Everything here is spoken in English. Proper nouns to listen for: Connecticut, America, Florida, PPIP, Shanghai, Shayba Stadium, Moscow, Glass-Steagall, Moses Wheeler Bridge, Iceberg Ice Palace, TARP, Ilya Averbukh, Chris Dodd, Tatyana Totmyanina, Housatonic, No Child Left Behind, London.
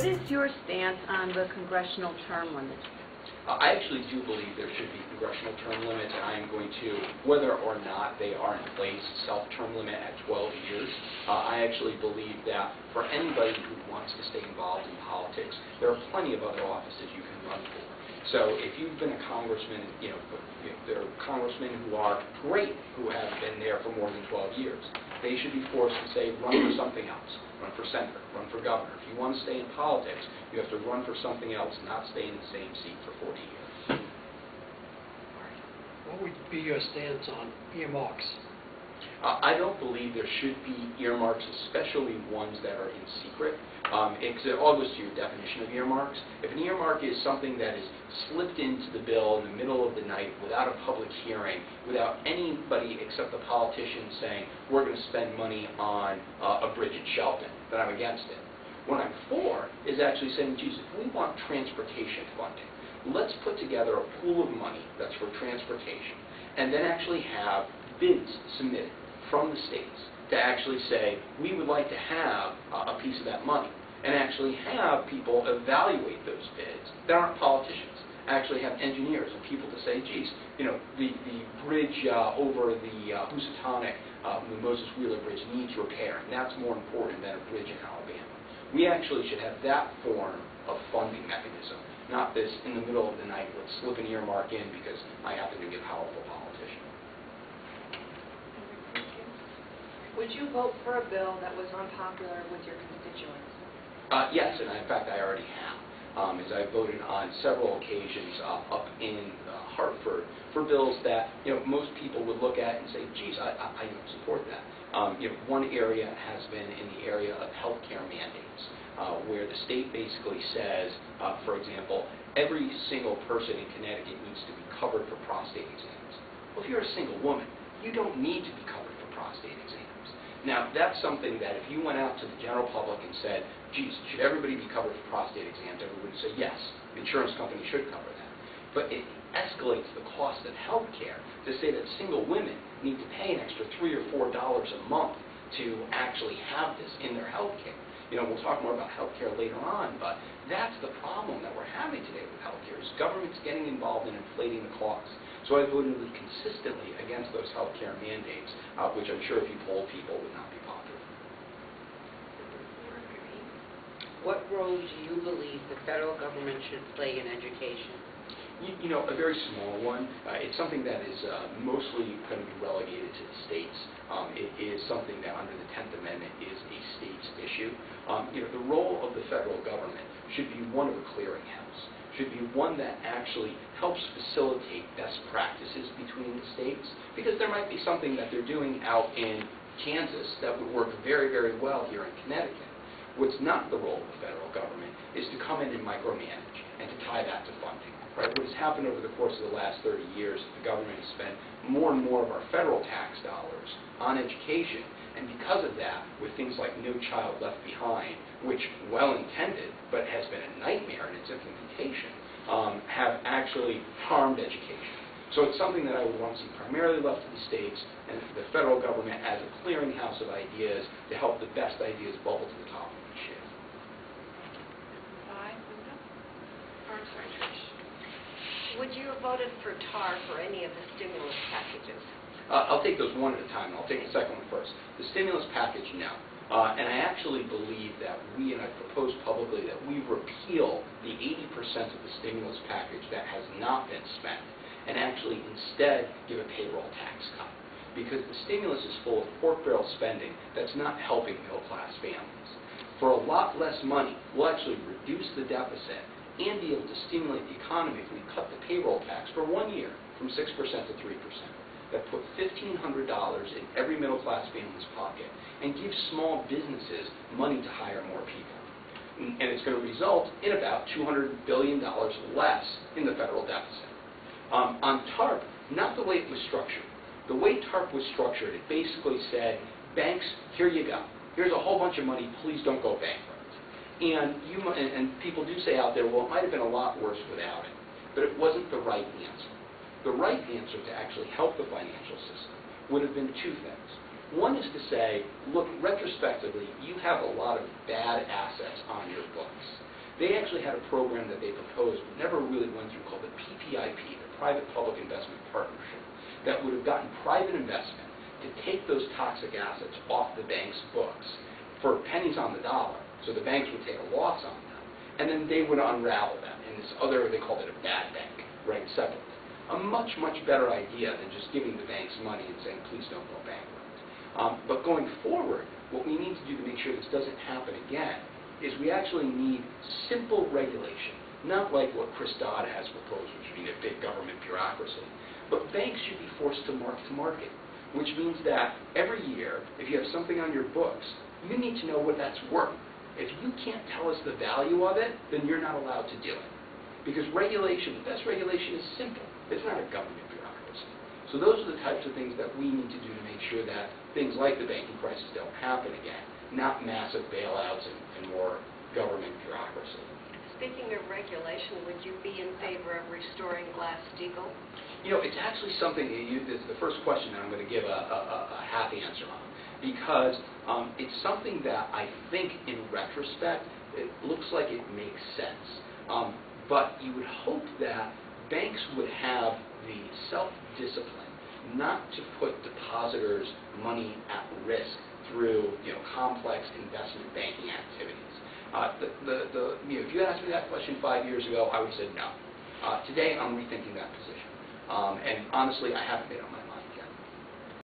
What is your stance on the congressional term limit? I actually do believe there should be congressional term limits, and I am going to, whether or not they are in place, self-term limit at 12 years. I actually believe that for anybody who wants to stay involved in politics, there are plenty of other offices you can run for. So if you've been a congressman, you know, there are congressmen who are great, who have been there for more than 12 years. They should be forced to say, run for something else. Run for senator, run for governor. If you want to stay in politics, you have to run for something else, not stay in the same seat for 40 years. What would be your stance on earmarks? I don't believe there should be earmarks, especially ones that are in secret. It all goes to your definition of earmarks. If an earmark is something that is slipped into the bill in the middle of the night without a public hearing, without anybody except the politician saying, we're going to spend money on a bridge at Shelton, then I'm against it. What I'm for is actually saying, geez, if we want transportation funding, let's put together a pool of money that's for transportation, and then actually have bids submitted from the states to actually say, we would like to have a piece of that money, and actually have people evaluate those bids that aren't politicians, actually have engineers and people to say, geez, you know, the bridge over the Housatonic, the Moses Wheeler Bridge needs repair, and that's more important than a bridge in Alabama. We actually should have that form of funding mechanism, not this in the middle of the night, let's slip an earmark in because I happen to be a powerful politician. Would you vote for a bill that was unpopular with your constituents? Yes, and in fact I already have. As I voted on several occasions up in Hartford for bills that, you know, most people would look at and say, geez, I don't support that. You know, one area has been in the area of health care mandates, where the state basically says, for example, every single person in Connecticut needs to be covered for prostate exams. Well, if you're a single woman, you don't need to be covered for prostate exams. Now, that's something that if you went out to the general public and said, geez, should everybody be covered for prostate exams? Everyone would say, yes, insurance companies should cover that. But it escalates the cost of health care to say that single women need to pay an extra $3 or $4 a month to actually have this in their health care. You know, we'll talk more about health care later on, but that's the problem that we're having today with health care, is government's getting involved in inflating the costs. So I voted consistently against those health care mandates, which I'm sure if you poll people would not be popular. What role do you believe the federal government should play in education? You know, a very small one. It's something that is mostly going to be relegated to the states. It is something that under the 10th Amendment is a states issue. You know, the role of the federal government should be one of a clearinghouse. Should be one that actually helps facilitate best practices between the states, because there might be something that they're doing out in Kansas that would work very, very well here in Connecticut. What's not the role of the federal government is to come in and micromanage and to tie that to funding. Right? What has happened over the course of the last 30 years is the government has spent more and more of our federal tax dollars on education, and because of that, with things like No Child Left Behind, which, well intended, but has been a nightmare in its implementation, have actually harmed education. So it's something that I would want to see primarily left to the states and the federal government as a clearinghouse of ideas to help the best ideas bubble to the top of the ship. Would you have voted for TARP or any of the stimulus packages? I'll take those one at a time, and I'll take the second one first. The stimulus package, no. And I actually believe that we, and I propose publicly, that we repeal the 80% of the stimulus package that has not been spent, and actually instead give a payroll tax cut. Because the stimulus is full of pork barrel spending that's not helping middle-class families. For a lot less money, we'll actually reduce the deficit and be able to stimulate the economy if we cut the payroll tax for 1 year from 6% to 3%. That put $1,500 in every middle-class family's pocket and gives small businesses money to hire more people. And it's going to result in about $200 billion less in the federal deficit. On TARP, not the way it was structured. The way TARP was structured, it basically said, banks, here you go. Here's a whole bunch of money. Please don't go bankrupt. And people do say out there, well, it might have been a lot worse without it. But it wasn't the right answer. The right answer to actually help the financial system would have been two things. One is to say, look, retrospectively, you have a lot of bad assets on your books. They actually had a program that they proposed, but never really went through, called the PPIP, the Private-Public Investment Partnership, that would have gotten private investment to take those toxic assets off the bank's books for pennies on the dollar. So the banks would take a loss on them, and then they would unravel them in this other, they called it a bad bank, right, separate. A much, much better idea than just giving the banks money and saying, please don't go bankrupt. But going forward, what we need to do to make sure this doesn't happen again is we actually need simple regulation, not like what Chris Dodd has proposed, which would be a big government bureaucracy. But banks should be forced to market, which means that every year, if you have something on your books, you need to know what that's worth. If you can't tell us the value of it, then you're not allowed to do it. Because regulation, the best regulation is simple. It's not a government bureaucracy. So those are the types of things that we need to do to make sure that things like the banking crisis don't happen again, not massive bailouts and more government bureaucracy. Speaking of regulation, would you be in favor of restoring Glass-Steagall? You know, it's actually something that it's the first question that I'm going to give a happy answer on, because it's something that I think, in retrospect, it looks like it makes sense. But you would hope that banks would have the self-discipline not to put depositors' money at risk through, you know, complex investment banking activities. You know, if you asked me that question 5 years ago, I would have said no. Today, I'm rethinking that position. And honestly, I haven't made up my mind.